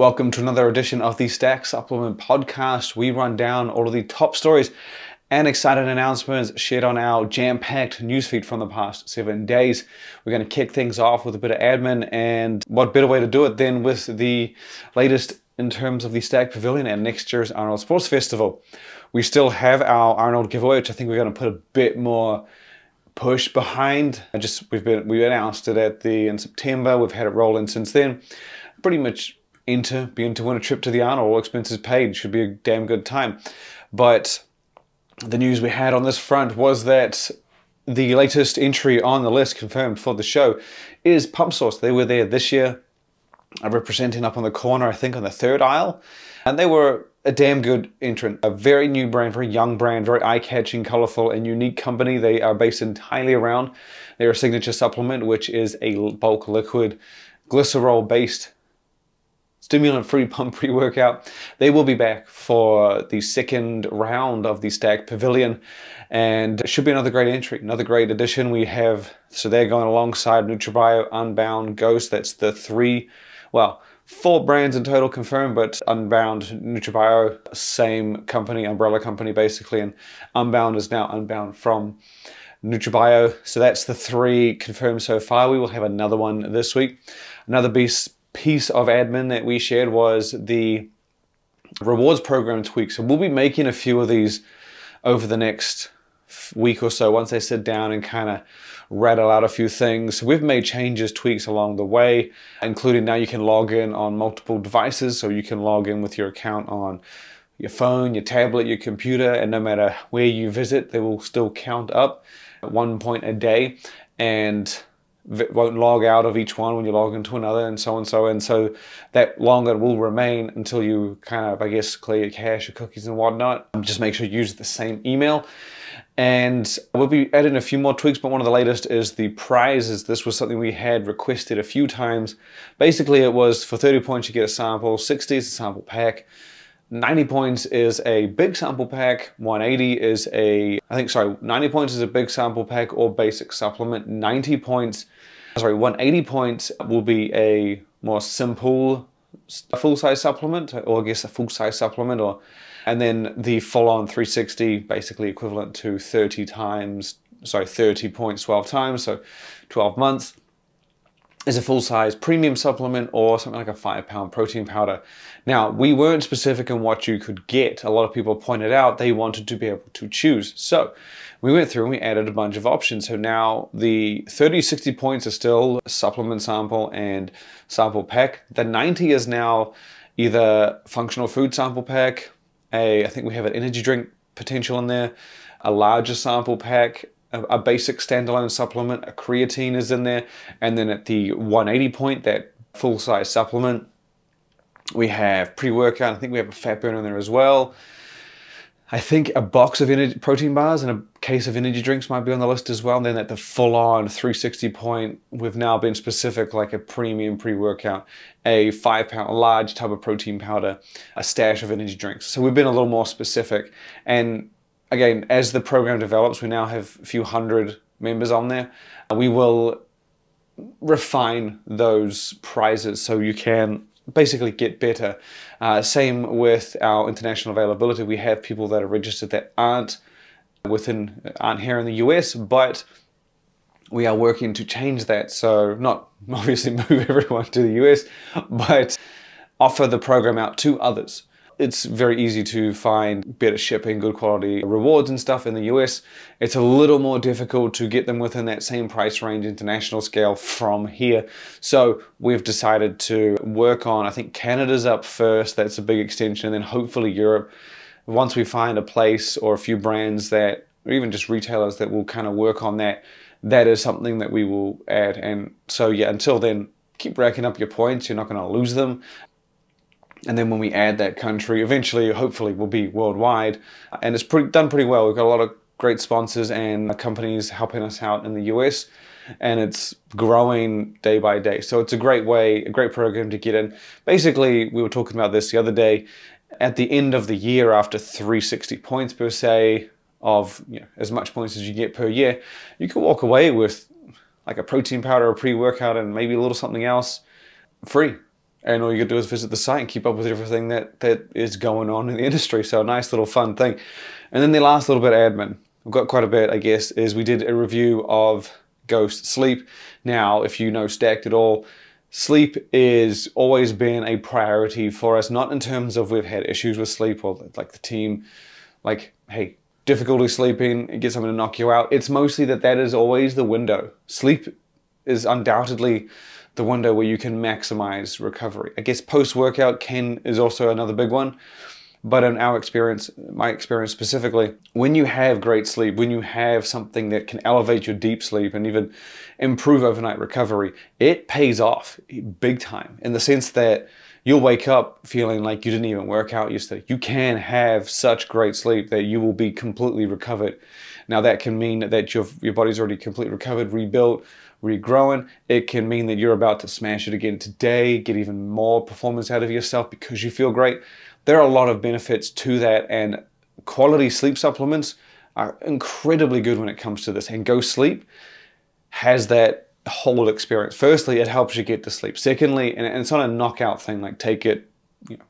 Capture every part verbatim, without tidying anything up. Welcome to another edition of the Stack Supplement Podcast. We run down all of the top stories and exciting announcements shared on our jam-packed newsfeed from the past seven days. We're going to kick things off with a bit of admin, and what better way to do it than with the latest in terms of the Stack Pavilion and next year's Arnold Sports Festival. We still have our Arnold giveaway, which I think we're going to put a bit more push behind. I just we've been we announced it at the in September. We've had it rolling since then. Pretty much. Enter, be in to win a trip to the Arnold, all expenses paid. Should be a damn good time. But the news we had on this front was that the latest entry on the list confirmed for the show is PumpSource. They were there this year, representing up on the corner, I think on the third aisle. And they were a damn good entrant. A very new brand, very young brand, very eye-catching, colorful, and unique company. They are based entirely around their signature supplement, which is a bulk liquid, glycerol-based stimulant-free pump pre-workout. They will be back for the second round of the Stack Pavilion, and it should be another great entry, another great addition. We have, so they're going alongside Nutrabio, Unbound, Ghost. That's the three, well, four brands in total confirmed, but Unbound, Nutrabio, same company, umbrella company basically, and Unbound is now Unbound from Nutrabio. So that's the three confirmed so far. We will have another one this week. Another beast piece of admin that we shared was the rewards program tweak. So we'll be making a few of these over the next week or so once they sit down and kind of rattle out a few things. We've made changes, tweaks along the way, including now you can log in on multiple devices. So you can log in with your account on your phone, your tablet, your computer, and no matter where you visit, they will still count up at one point a day. And won't log out of each one when you log into another, and so on and so and so that longer will remain until you kind of, I guess, clear your cache, your cookies and whatnot. Just make sure you use the same email, and we'll be adding a few more tweaks, but one of the latest is the prizes. This was something we had requested a few times. Basically it was for thirty points you get a sample, sixty is a sample pack, ninety points is a big sample pack, one eighty is a, I think, sorry, ninety points is a big sample pack or basic supplement, ninety points, sorry, one hundred eighty points will be a more simple full-size supplement, or I guess a full-size supplement, or, and then the full-on three sixty, basically equivalent to thirty times, sorry, thirty points twelve times, so twelve months. Is a full-size premium supplement or something like a five pound protein powder. Now, we weren't specific on what you could get. A lot of people pointed out they wanted to be able to choose. So we went through and we added a bunch of options. So now the thirty, sixty points are still supplement sample and sample pack. The ninety is now either functional food sample pack, a, I think we have an energy drink potential in there, a larger sample pack, a basic standalone supplement, a creatine is in there, and then at the one hundred eighty point, that full-size supplement, we have pre-workout, I think we have a fat burner in there as well. I think a box of energy, protein bars and a case of energy drinks might be on the list as well. And then at the full-on three sixty point, we've now been specific, like a premium pre-workout, a five pound, a large tub of protein powder, a stash of energy drinks. So we've been a little more specific, and again, as the program develops, we now have a few hundred members on there. We will refine those prizes so you can basically get better. Uh, same with our international availability. We have people that are registered that aren't within, aren't here in the U S, but we are working to change that. So not obviously move everyone to the U S, but offer the program out to others. It's very easy to find better shipping, good quality rewards and stuff in the U S. It's a little more difficult to get them within that same price range international scale from here. So we've decided to work on, I think Canada's up first, that's a big extension, and then hopefully Europe. Once we find a place or a few brands that, or even just retailers that will kind of work on that, that is something that we will add. And so yeah, until then, keep racking up your points, you're not gonna lose them. And then when we add that country, eventually, hopefully, will be worldwide. And it's pretty, done pretty well. We've got a lot of great sponsors and companies helping us out in the U S. And it's growing day by day. So it's a great way, a great program to get in. Basically, we were talking about this the other day. At the end of the year, after three hundred sixty points per se, of you know, as much points as you get per year, you can walk away with like a protein powder, a pre-workout, and maybe a little something else free. And all you could do is visit the site and keep up with everything that, that is going on in the industry. So a nice little fun thing. And then the last little bit of admin, we've got quite a bit, I guess, is we did a review of Ghost Sleep. Now, if you know Stacked at all, sleep is always been a priority for us, not in terms of we've had issues with sleep or like the team, like, hey, difficulty sleeping, get someone to knock you out. It's mostly that that is always the window. Sleep is undoubtedly the window where you can maximize recovery. I guess post-workout can is also another big one, but in our experience, my experience specifically, when you have great sleep, when you have something that can elevate your deep sleep and even improve overnight recovery, it pays off big time in the sense that you'll wake up feeling like you didn't even work out yesterday. You can have such great sleep that you will be completely recovered. Now that can mean that your, your body's already completely recovered, rebuilt, regrowing. It can mean that you're about to smash it again today, get even more performance out of yourself because you feel great. There are a lot of benefits to that, and quality sleep supplements are incredibly good when it comes to this. And Ghost Sleep has that whole experience. Firstly, it helps you get to sleep. Secondly, and it's not a knockout thing, like take it, you know,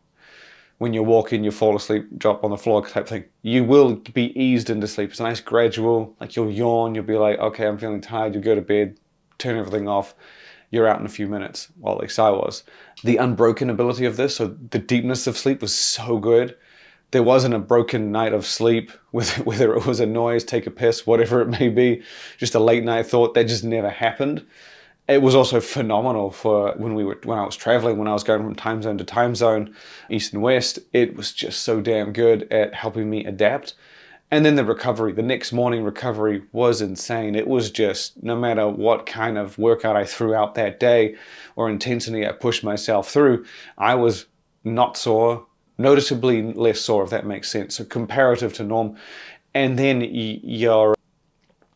when you're walking, you fall asleep, drop on the floor type thing. You will be eased into sleep. It's a nice gradual, like you'll yawn, you'll be like, okay, I'm feeling tired, you go to bed, turn everything off, you're out in a few minutes. Well, at least I was. The unbroken ability of this, so the deepness of sleep was so good. There wasn't a broken night of sleep, whether it was a noise, take a piss, whatever it may be, just a late night thought, that just never happened. It was also phenomenal for when we were, when I was traveling, when I was going from time zone to time zone, east and west, it was just so damn good at helping me adapt. And then the recovery, the next morning recovery was insane. It was just, no matter what kind of workout I threw out that day or intensity I pushed myself through, I was not sore, noticeably less sore, if that makes sense. So comparative to norm. And then your,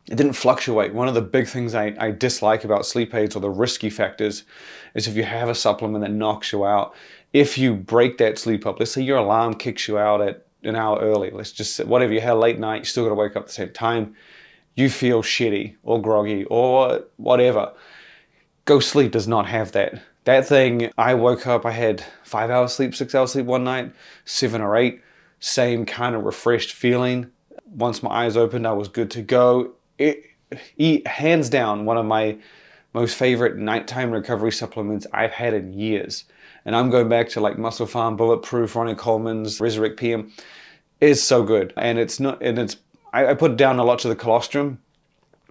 it didn't fluctuate. One of the big things I, I dislike about sleep aids, or the risky factors, is if you have a supplement that knocks you out, if you break that sleep up, let's say your alarm kicks you out at an hour early, let's just sit, whatever you had late night, you still got to wake up at the same time, you feel shitty or groggy or whatever. Ghost Sleep does not have that. That thing, I woke up, I had five hours sleep, six hours sleep one night, seven or eight, same kind of refreshed feeling. Once my eyes opened, I was good to go. It, it, hands down, one of my most favorite nighttime recovery supplements I've had in years. And I'm going back to like Muscle Farm, Bulletproof, Ronnie Coleman's, Resurrect P M. It's so good. And it's not, and it's, I, I put it down a lot to the colostrum.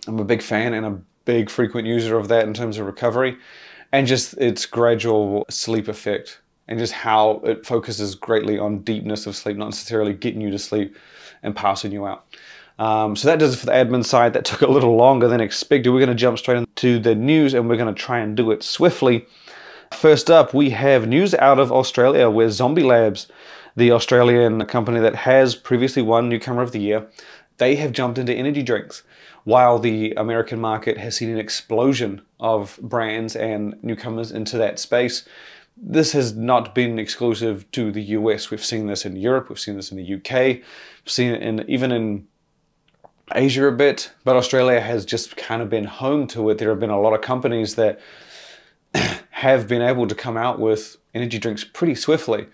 I'm a big fan and a big frequent user of that in terms of recovery. And just its gradual sleep effect, and just how it focuses greatly on deepness of sleep, not necessarily getting you to sleep and passing you out. Um, so that does it for the admin side. That took a little longer than expected. We're going to jump straight into the news, and we're going to try and do it swiftly. First up, we have news out of Australia, where Zombie Labs, the Australian company that has previously won Newcomer of the Year, they have jumped into energy drinks. While the American market has seen an explosion of brands and newcomers into that space, this has not been exclusive to the U S. We've seen this in Europe, we've seen this in the U K, we've seen it in, even in Asia a bit, but Australia has just kind of been home to it. There have been a lot of companies that have been able to come out with energy drinks pretty swiftly.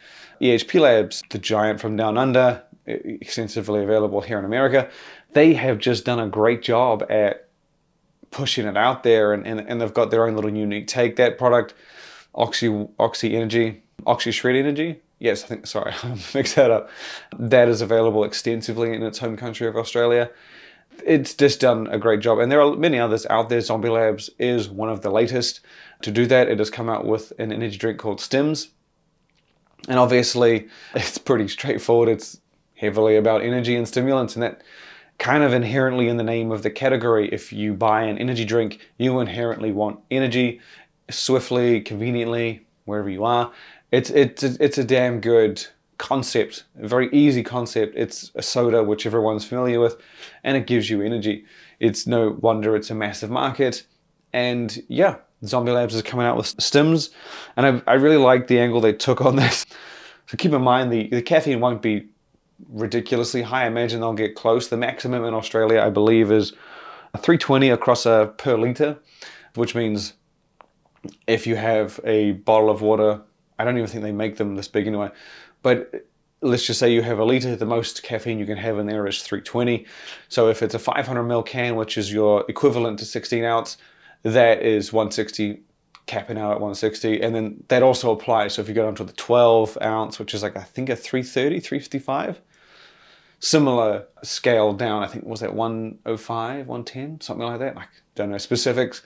E H P Labs, the giant from Down Under, extensively available here in America, they have just done a great job at pushing it out there, and, and, and they've got their own little unique take. That product, Oxy, Oxy Energy, Oxy Shred Energy, yes, I think, sorry, I mixed that up. That is available extensively in its home country of Australia. It's just done a great job, and there are many others out there. Zombie Labs is one of the latest to do that. It has come out with an energy drink called Stims, and obviously it's pretty straightforward. It's heavily about energy and stimulants, and that kind of inherently in the name of the category. If you buy an energy drink, you inherently want energy swiftly, conveniently, wherever you are. It's, it's, it's a damn good concept, a very easy concept. It's a soda, which everyone's familiar with, and it gives you energy. It's no wonder it's a massive market. And yeah, Zombie Labs is coming out with Stims, and I, I really like the angle they took on this. So keep in mind, the, the caffeine won't be ridiculously high. I imagine they'll get close. The maximum in Australia, I believe, is three twenty across a per litre, which means if you have a bottle of water I don't even think they make them this big anyway. But let's just say you have a liter, the most caffeine you can have in there is three twenty. So if it's a five hundred milliliter can, which is your equivalent to sixteen ounce, that is one sixty, capping out at one sixty. And then that also applies. So if you go down to the twelve ounce, which is like, I think a three thirty, three fifty-five, similar scale down, I think, was that one oh five, one ten, something like that. I don't know specifics.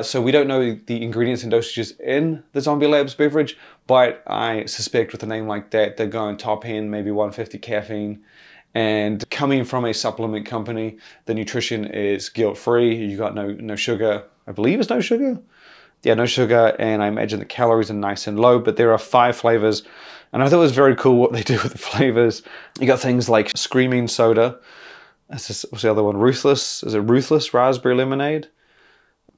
So we don't know the ingredients and dosages in the Zombie Labs beverage, but I suspect with a name like that, they're going top end, maybe one fifty caffeine. And coming from a supplement company, the nutrition is guilt-free. You got no, no sugar. I believe it's no sugar. Yeah, no sugar. And I imagine the calories are nice and low, but there are five flavors. And I thought it was very cool what they do with the flavors. You got things like Screaming Soda. That's just, what's the other one? Ruthless. Is it Ruthless Raspberry Lemonade?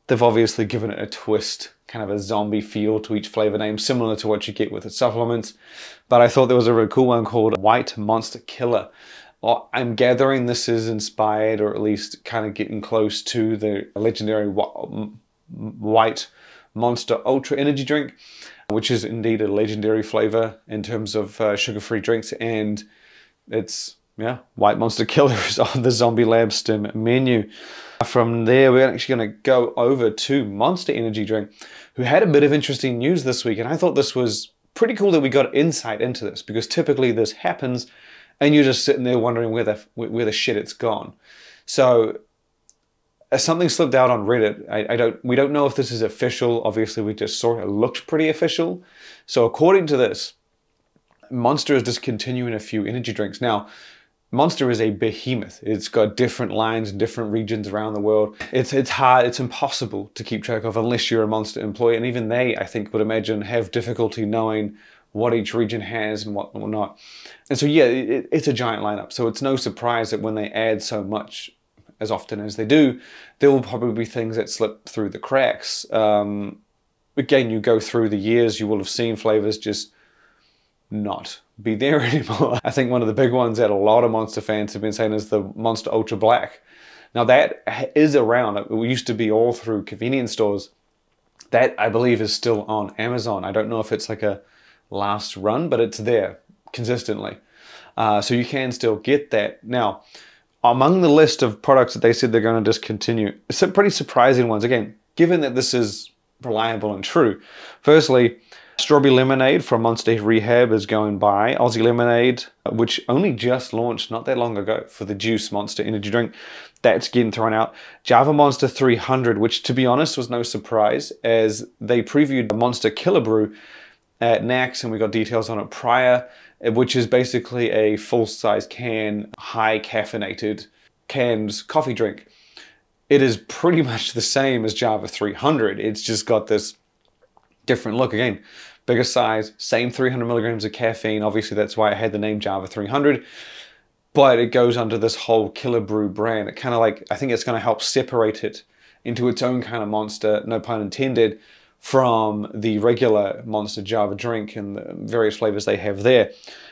They've obviously given it a twist, kind of a zombie feel to each flavor name, similar to what you get with the supplements. But I thought there was a really cool one called White Monster Killer. I'm gathering this is inspired, or at least kind of getting close to, the legendary White Monster Ultra Energy drink, which is indeed a legendary flavor in terms of uh, sugar-free drinks. And it's, yeah, White Monster Killer is on the Zombie Lab Stim menu. From there, we're actually going to go over to Monster Energy Drink, who had a bit of interesting news this week. And I thought this was pretty cool that we got insight into this, because typically this happens and you're just sitting there wondering where the, where the shit it's gone. So something slipped out on Reddit. I, I don't, we don't know if this is official. Obviously, we just saw it. It looked pretty official. So according to this, Monster is discontinuing a few energy drinks. Now, Monster is a behemoth. It's got different lines in different regions around the world. It's, it's hard, it's impossible to keep track of unless you're a Monster employee. And even they, I think, would imagine, have difficulty knowing what each region has and what, what not. And so, yeah, it, it's a giant lineup. So it's no surprise that when they add so much, as often as they do, there will probably be things that slip through the cracks. Um, again, you go through the years, you will have seen flavors just not be there anymore. I think one of the big ones that a lot of Monster fans have been saying is the Monster Ultra Black. Now that is around. It used to be all through convenience stores. That, I believe, is still on Amazon. I don't know if it's like a last run, but it's there consistently. Uh, so you can still get that. Now, among the list of products that they said they're going to discontinue, some pretty surprising ones. Again, given that this is reliable and true. Firstly, Strawberry Lemonade from Monster Rehab is going by. Aussie Lemonade, which only just launched not that long ago for the Juice Monster energy drink, that's getting thrown out. Java Monster three hundred, which, to be honest, was no surprise, as they previewed the Monster Killer Brew at N A C S, and we got details on it prior, which is basically a full-size can, high-caffeinated canned coffee drink. It is pretty much the same as Java three hundred. It's just got this different look. Again, bigger size, same three hundred milligrams of caffeine. Obviously, that's why it had the name Java three hundred, but it goes under this whole Killer Brew brand. It kind of like, I think it's going to help separate it into its own kind of monster, no pun intended, from the regular Monster Java drink and the various flavors they have there.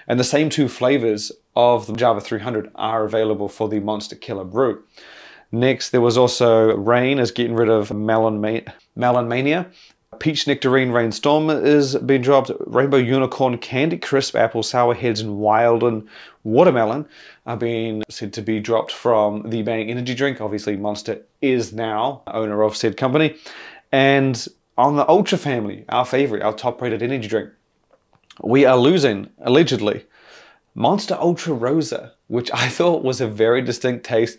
And the same two flavors of the Java three hundred are available for the Monster Killer Brew. Next, there was also Rain is getting rid of Melon Mania. Peach Nectarine Rainstorm is being dropped. Rainbow Unicorn, Candy Crisp Apple, Sour Heads, and Wild and Watermelon are being said to be dropped from the Bang Energy drink. Obviously, Monster is now owner of said company. And on the Ultra family, our favorite, our top-rated energy drink, we are losing, allegedly, Monster Ultra Rosa, which I thought was a very distinct taste.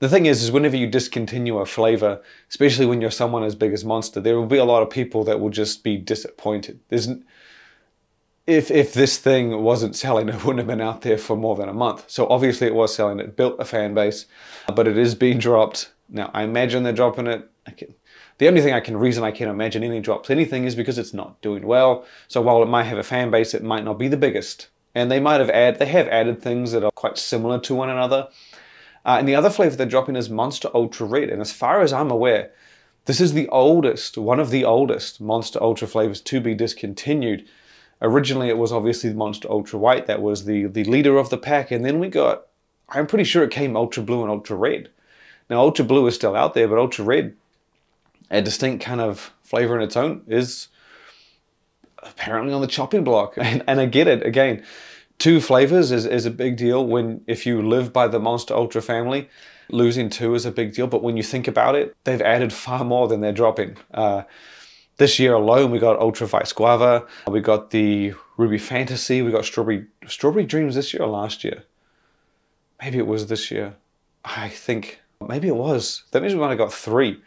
The thing is, is whenever you discontinue a flavor, especially when you're someone as big as Monster, there will be a lot of people that will just be disappointed. There's, if, if this thing wasn't selling, it wouldn't have been out there for more than a month. So obviously it was selling. It built a fan base, but it is being dropped. Now, I imagine they're dropping it. I can, the only thing I can reason I can imagine any drops anything is because it's not doing well. So while it might have a fan base, it might not be the biggest. And they might have add, they have added things that are quite similar to one another. Uh, and the other flavor they're dropping is Monster Ultra Red. And as far as I'm aware, this is the oldest, one of the oldest Monster Ultra flavors to be discontinued. Originally, it was obviously Monster Ultra White. That was the, the leader of the pack. And then we got, I'm pretty sure it came Ultra Blue and Ultra Red. Now, Ultra Blue is still out there, but Ultra Red, a distinct kind of flavor in its own, is apparently on the chopping block. And, and I get it. Again, two flavors is, is a big deal when, if you live by the Monster Ultra family, losing two is a big deal. But when you think about it, they've added far more than they're dropping. Uh, this year alone, we got Ultra Vice Guava, we got the Ruby Fantasy, we got Strawberry Strawberry Dreams this year or last year? Maybe it was this year. I think, maybe it was. That means we might have got three.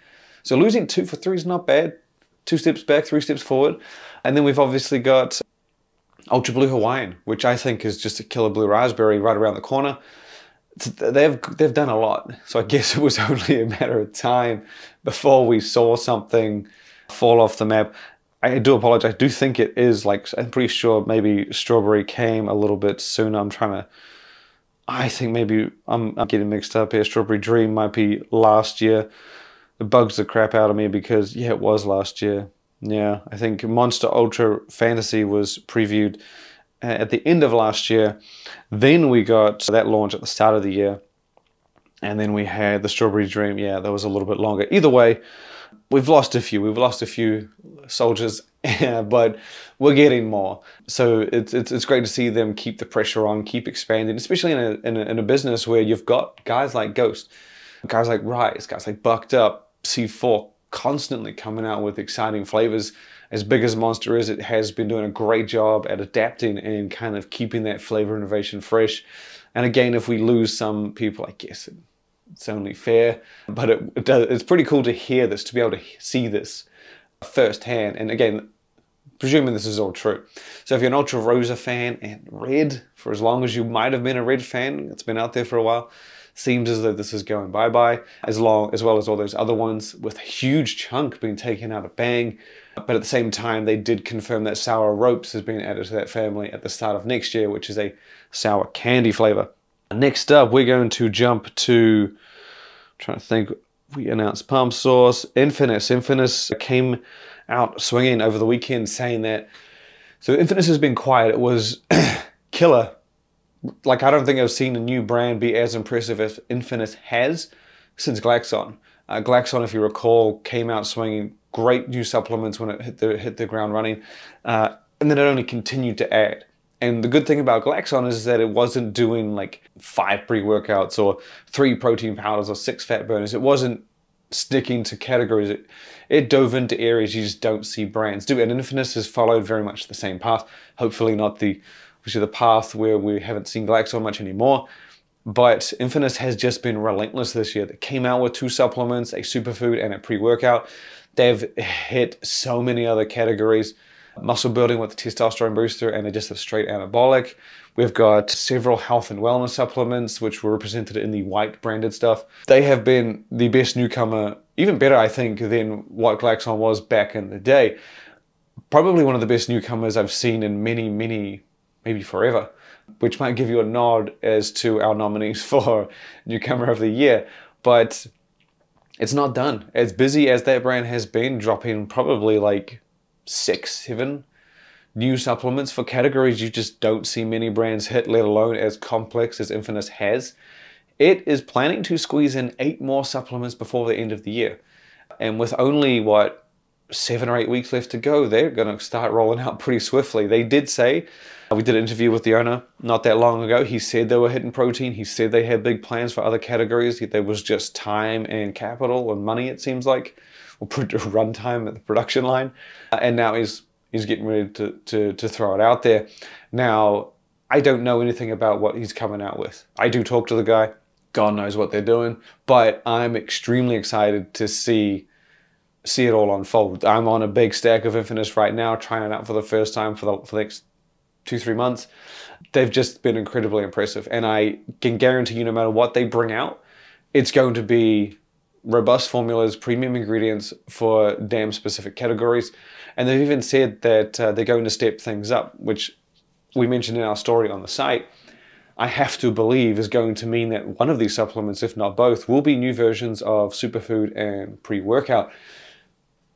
So losing two for three is not bad. Two steps back, three steps forward. And then we've obviously got Ultra Blue Hawaiian, which I think is just a killer blue raspberry right around the corner. They've, they've done a lot. So I guess it was only a matter of time before we saw something fall off the map. I do apologize. I do think it is, like, I'm pretty sure maybe strawberry came a little bit sooner. I'm trying to, I think maybe I'm, I'm getting mixed up here. Strawberry Dream might be last year. It bugs the crap out of me because, yeah, it was last year. Yeah, I think Monster Ultra Fantasy was previewed at the end of last year. Then we got that launch at the start of the year. And then we had the Strawberry Dream. Yeah, that was a little bit longer. Either way, we've lost a few. We've lost a few soldiers, but we're getting more. So it's, it's, it's great to see them keep the pressure on, keep expanding, especially in a, in a, in a business where you've got guys like Ghost, guys like Rise, guys like Bucked Up, C four constantly coming out with exciting flavors. As big as Monster is, it has been doing a great job at adapting and kind of keeping that flavor innovation fresh. And again, if we lose some people, I guess it's only fair, but it, it does, it's pretty cool to hear this, to be able to see this firsthand. And again, presuming this is all true. So if you're an Ultra Rosa fan and Red, for as long as you might have been a Red fan, it's been out there for a while, seems as though this is going bye-bye, as long as well as all those other ones, with a huge chunk being taken out of Bang. But at the same time, they did confirm that Sour Ropes has been added to that family at the start of next year, which is a sour candy flavor. Next up, we're going to jump to, I'm trying to think, we announced PumpSource, Infinitus. Infinitus came out swinging over the weekend saying that, so Infinitus has been quiet. It was killer. Like, I don't think I've seen a new brand be as impressive as Infinitus has since Glaxon. Uh, Glaxon, if you recall, came out swinging great new supplements when it hit the, hit the ground running. Uh, and then it only continued to add. And the good thing about Glaxon is that it wasn't doing like five pre-workouts or three protein powders or six fat burners. It wasn't sticking to categories. It, it dove into areas you just don't see brands do. And Infinitus has followed very much the same path. Hopefully not the... Obviously the path where we haven't seen Glaxon much anymore, but Infinitus has just been relentless this year. They came out with two supplements, a superfood and a pre-workout. They've hit so many other categories. Muscle building with the testosterone booster and just a straight anabolic. We've got several health and wellness supplements, which were represented in the white branded stuff. They have been the best newcomer, even better, I think, than what Glaxon was back in the day. Probably one of the best newcomers I've seen in many, many maybe forever, which might give you a nod as to our nominees for Newcomer of the Year. But it's not done. As busy as that brand has been, dropping probably like six, seven new supplements for categories you just don't see many brands hit, let alone as complex as Infinitus has. It is planning to squeeze in eight more supplements before the end of the year. And with only, what, seven or eight weeks left to go, they're going to start rolling out pretty swiftly. They did say, we did an interview with the owner not that long ago. He said they were hitting protein. He said they had big plans for other categories. There was just time and capital and money, it seems like, or run time at the production line. Uh, and now he's, he's getting ready to, to, to throw it out there. Now, I don't know anything about what he's coming out with. I do talk to the guy. God knows what they're doing. But I'm extremely excited to see see it all unfold. I'm on a big stack of Infinitus right now, trying it out for the first time for the, for the next two, three months. They've just been incredibly impressive. And I can guarantee you, no matter what they bring out, it's going to be robust formulas, premium ingredients for damn specific categories. And they've even said that uh, they're going to step things up, which we mentioned in our story on the site. I have to believe is going to mean that one of these supplements, if not both, will be new versions of superfood and pre-workout,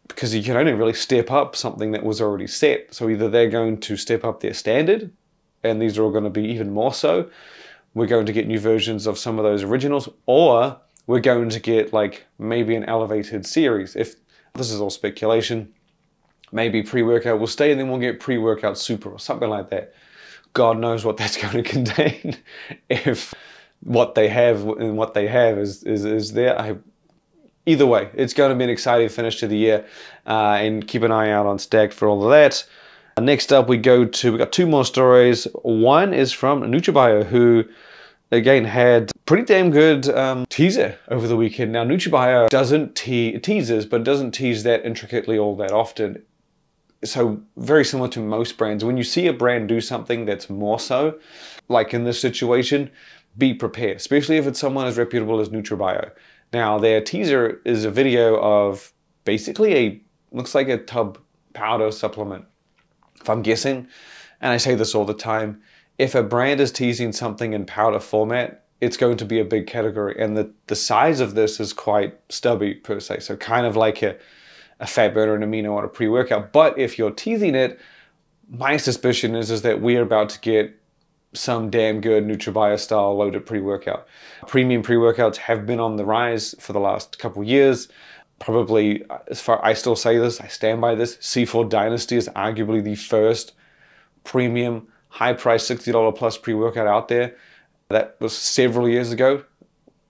because you can only really step up something that was already set. So either they're going to step up their standard, and these are all going to be even more so. We're going to get new versions of some of those originals, or we're going to get like maybe an elevated series. If this is all speculation, maybe pre-workout will stay and then we'll get pre-workout super or something like that. God knows what that's going to contain if what they have and what they have is, is, is there. I, either way, it's going to be an exciting finish to the year, uh, and keep an eye out on Stack for all of that. Next up, we go to, we got two more stories. One is from Nutrabio, who again had pretty damn good um, teaser over the weekend. Now, Nutrabio doesn't te teases, but doesn't tease that intricately all that often. So very similar to most brands, when you see a brand do something that's more so, like in this situation, be prepared, especially if it's someone as reputable as Nutrabio. Now, their teaser is a video of basically a, looks like a tub powder supplement, if I'm guessing. And I say this all the time, if a brand is teasing something in powder format, it's going to be a big category. And the, the size of this is quite stubby per se. So kind of like a, a fat burner, an amino, or a pre-workout. But if you're teasing it, my suspicion is, is that we're about to get some damn good Nutrabio style loaded pre-workout. Premium pre-workouts have been on the rise for the last couple years. Probably, as far, I still say this, I stand by this, C four Dynasty is arguably the first premium, high price, sixty dollar plus pre-workout out there. That was several years ago.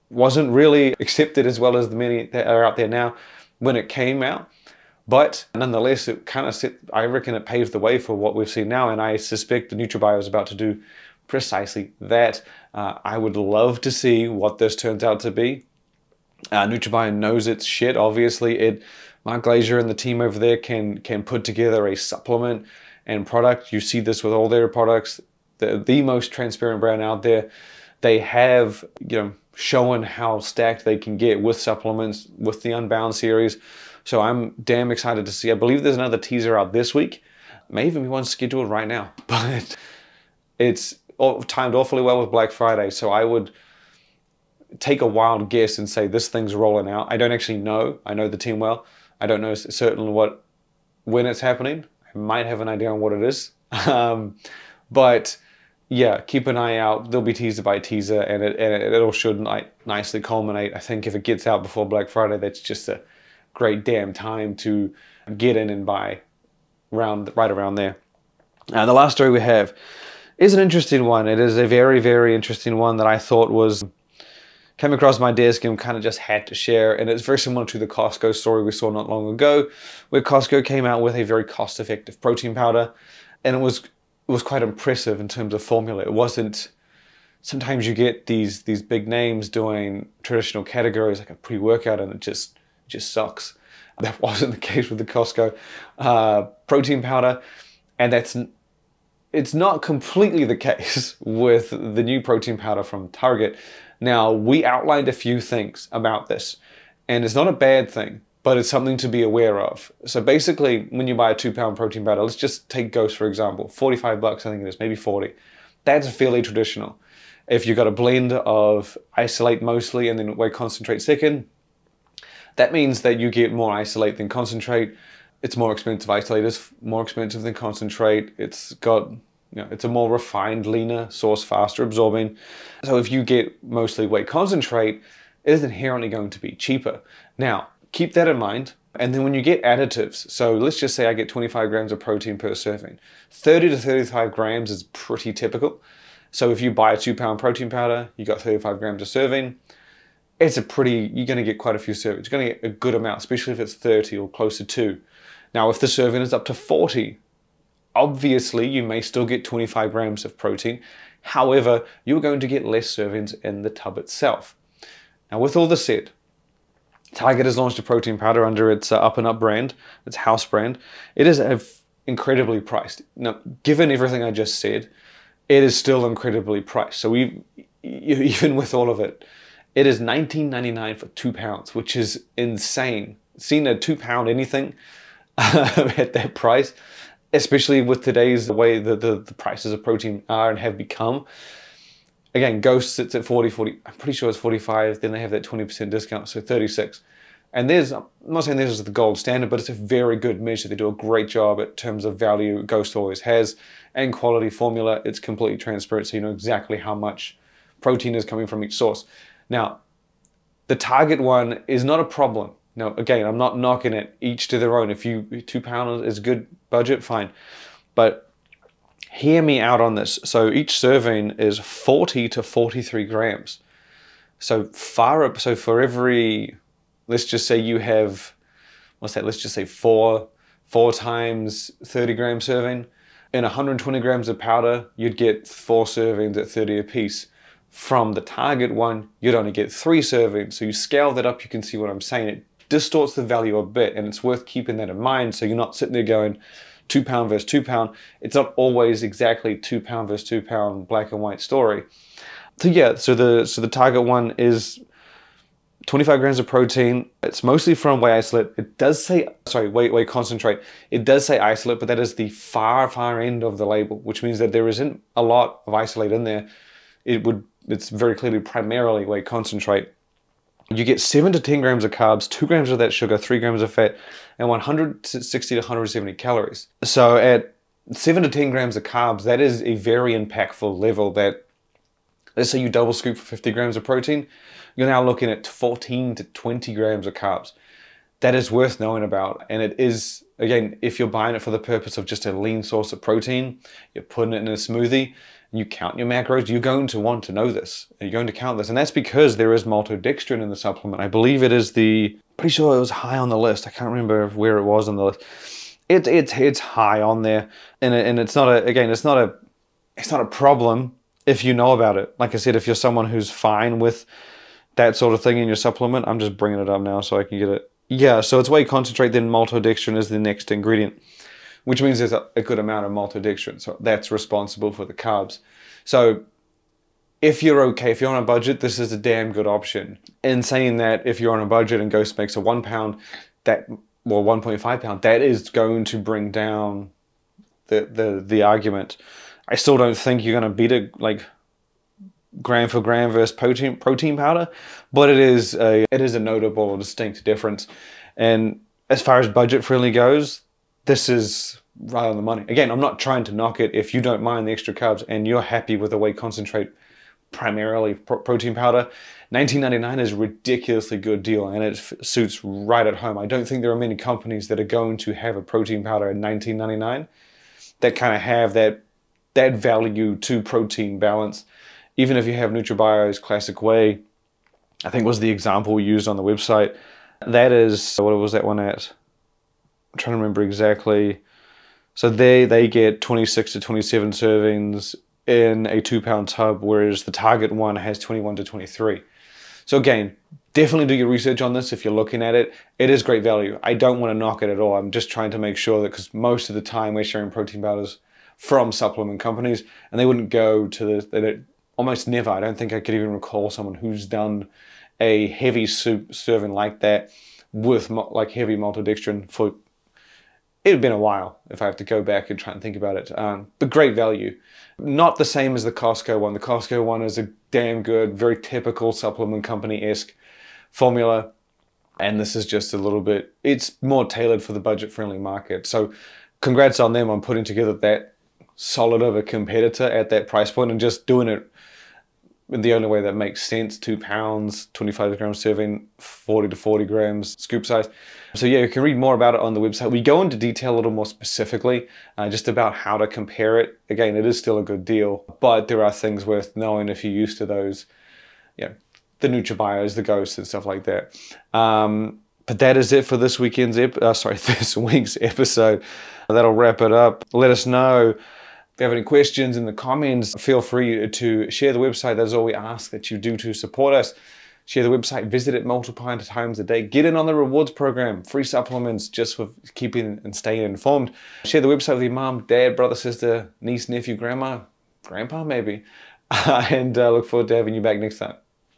Wasn't really accepted as well as the many that are out there now when it came out. But nonetheless, it kind of set, I reckon it paved the way for what we've seen now. And I suspect the Nutrabio is about to do precisely that. Uh, I would love to see what this turns out to be. Uh, Nutrabio knows its shit, obviously. It, Mark Glazier and the team over there can can put together a supplement and product. You see this with all their products. They're the most transparent brand out there. They have, you know, shown how stacked they can get with supplements, with the Unbound series. So I'm damn excited to see. I believe there's another teaser out this week. May even be one scheduled right now, but it's timed awfully well with Black Friday. So I would take a wild guess and say this thing's rolling out. I don't actually know. I know the team well. I don't know certain what when it's happening. I might have an idea on what it is. Um, but yeah, keep an eye out. They'll be teaser by teaser, and it, and it, it all should ni nicely culminate. I think if it gets out before Black Friday, that's just a great damn time to get in and buy round, right around there. And the last story we have is an interesting one. It is a very, very interesting one that I thought was, came across my desk and kind of just had to share. And it's very similar to the Costco story we saw not long ago, where Costco came out with a very cost-effective protein powder. And it was, it was quite impressive in terms of formula. It wasn't, sometimes you get these, these big names doing traditional categories like a pre-workout and it just, just sucks. That wasn't the case with the Costco uh, protein powder, and that's it's not completely the case with the new protein powder from Target. Now, we outlined a few things about this, and it's not a bad thing, but it's something to be aware of. So basically, when you buy a two pound protein powder, let's just take Ghost for example, forty-five bucks, I think it is, maybe forty. That's fairly traditional. If you've got a blend of isolate mostly and then whey concentrate second, that means that you get more isolate than concentrate. It's more expensive. Isolate is more expensive than concentrate. It's got, you know, it's a more refined, leaner source, faster absorbing. So if you get mostly whey concentrate, it is inherently going to be cheaper. Now, keep that in mind. And then when you get additives, so let's just say I get twenty-five grams of protein per serving. thirty to thirty-five grams is pretty typical. So if you buy a two pound protein powder, you got thirty-five grams a serving. It's a pretty, you're gonna get quite a few servings. You're gonna get a good amount, especially if it's thirty or closer to. Now, if the serving is up to forty, obviously you may still get twenty-five grams of protein. However, you're going to get less servings in the tub itself. Now, with all this said, Target has launched a protein powder under its uh, Up and Up brand, its house brand. It is uh, incredibly priced. Now, given everything I just said, it is still incredibly priced. So we, even with all of it, it is nineteen ninety-nine for two pounds, which is insane. Seeing a two pound anything uh, at that price, especially with today's the way that the, the prices of protein are and have become. Again, Ghost sits at forty, forty, I'm pretty sure it's forty-five, then they have that twenty percent discount, so thirty-six. And there's, I'm not saying this is the gold standard, but it's a very good measure. They do a great job in terms of value, Ghost always has, and quality formula. It's completely transparent, so you know exactly how much protein is coming from each source. Now, the Target one is not a problem Now, again, I'm not knocking it, each to their own. If you two pounds is good budget, fine. But hear me out on this. So each serving is forty to forty-three grams. So far up, so for every, let's just say you have, what's that? Let's just say four, four times thirty gram serving. In one hundred twenty grams of powder, you'd get four servings at thirty apiece. From the Target one, you'd only get three servings. So you scale that up, you can see what I'm saying. It distorts the value a bit, and it's worth keeping that in mind so you're not sitting there going two pound versus two pound. It's not always exactly two pound versus two pound black and white story. So yeah, so the, so the Target one is twenty-five grams of protein. It's mostly from whey isolate. It does say, sorry, whey, whey concentrate. It does say isolate, but that is the far, far end of the label, which means that there isn't a lot of isolate in there. It would, it's very clearly primarily whey concentrate. You get seven to ten grams of carbs, two grams of that sugar, three grams of fat, and one hundred sixty to one hundred seventy calories. So at seven to ten grams of carbs, that is a very impactful level that, let's say you double scoop for fifty grams of protein, you're now looking at fourteen to twenty grams of carbs. That is worth knowing about. And it is, again, if you're buying it for the purpose of just a lean source of protein, you're putting it in a smoothie, and you count your macros, you're going to want to know this. You're going to count this. And that's because there is maltodextrin in the supplement. I believe it is the, pretty sure it was high on the list. I can't remember where it was on the list. It, it, it's high on there. And, it, and it's not a, again, it's not a, it's not a problem if you know about it. Like I said, if you're someone who's fine with that sort of thing in your supplement, I'm just bringing it up now so I can get it. Yeah, so it's whey concentrate, then maltodextrin is the next ingredient, which means there's a, a good amount of maltodextrin, so that's responsible for the carbs. So if you're okay, if you're on a budget, this is a damn good option. And saying that, if you're on a budget and Ghost makes a one pound, that, well, one point five pound, that is going to bring down the, the, the argument. I still don't think you're gonna beat it, like, gram for gram versus protein protein powder, but it is a it is a notable, distinct difference. And as far as budget friendly goes, this is right on the money. Again, I'm not trying to knock it. If you don't mind the extra carbs and you're happy with the whey concentrate, primarily pro protein powder, nineteen ninety-nine is a ridiculously good deal, and it f suits right at home. I don't think there are many companies that are going to have a protein powder at nineteen ninety-nine that kind of have that that value to protein balance. Even if you have Nutrabio's Classic Whey, I think was the example we used on the website. That is, what was that one at? I'm trying to remember exactly. So they, they get twenty-six to twenty-seven servings in a two pound tub, whereas the Target one has twenty-one to twenty-three. So again, definitely do your research on this if you're looking at it. It is great value. I don't want to knock it at all. I'm just trying to make sure that, because most of the time we're sharing protein powders from supplement companies, and they wouldn't go to the, they almost never. I don't think I could even recall someone who's done a heavy soup serving like that with like heavy maltodextrin for, it'd been a while if I have to go back and try and think about it. Um, but great value. Not the same as the Costco one. The Costco one is a damn good, very typical supplement company-esque formula. And this is just a little bit, it's more tailored for the budget-friendly market. So congrats on them on putting together that solid of a competitor at that price point and just doing it the only way that makes sense. Two pounds, twenty-five grams serving, forty to forty grams scoop size. So yeah, you can read more about it on the website. We go into detail a little more specifically uh, just about how to compare it. Again, it is still a good deal, but there are things worth knowing if you're used to those, you know, the Nutrabios, the Ghosts and stuff like that. Um, but that is it for this weekend's ep uh, sorry this week's episode. That'll wrap it up. Let us know if you have any questions in the comments. Feel free to share the website. That's all we ask that you do to support us. Share the website, visit it multiple times a day. Get in on the rewards program, free supplements just for keeping and staying informed. Share the website with your mom, dad, brother, sister, niece, nephew, grandma, grandpa maybe. Uh, and uh, look forward to having you back next time.